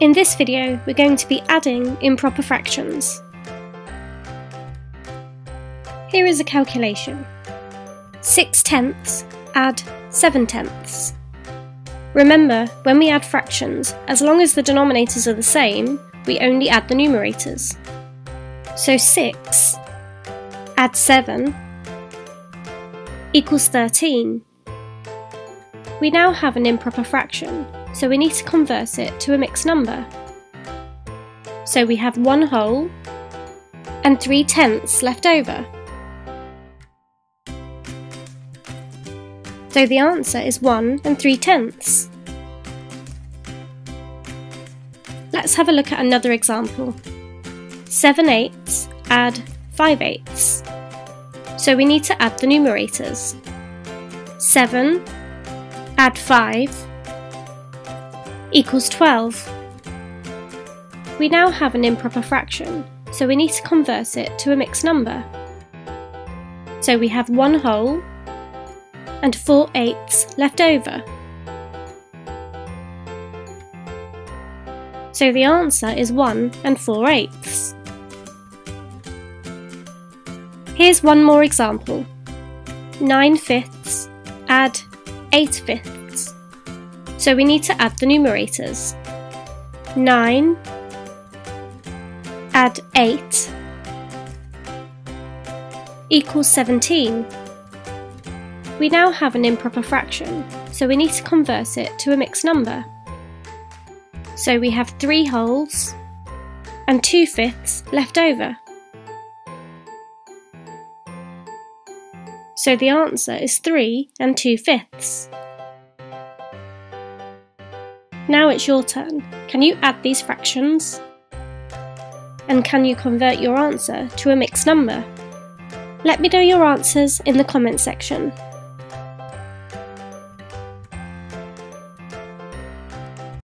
In this video, we're going to be adding improper fractions. Here is a calculation. 6/10 add 7/10. Remember, when we add fractions, as long as the denominators are the same, we only add the numerators. So 6 add 7 equals 13. We now have an improper fraction, so we need to convert it to a mixed number. So we have 1 whole and 3/10 left over. So the answer is 1 3/10. Let's have a look at another example. 7/8 add 5/8. So we need to add the numerators. 7 add 5 equals 12. We now have an improper fraction, so we need to convert it to a mixed number. So we have 1 whole and 4/8 left over. So the answer is 1 4/8. Here's one more example. 9/5 add 8/5. So we need to add the numerators. 9 add 8 equals 17. We now have an improper fraction, so we need to convert it to a mixed number. So we have 3 wholes and 2/5 left over. So the answer is 3 2/5. Now it's your turn. Can you add these fractions? And can you convert your answer to a mixed number? Let me know your answers in the comments section.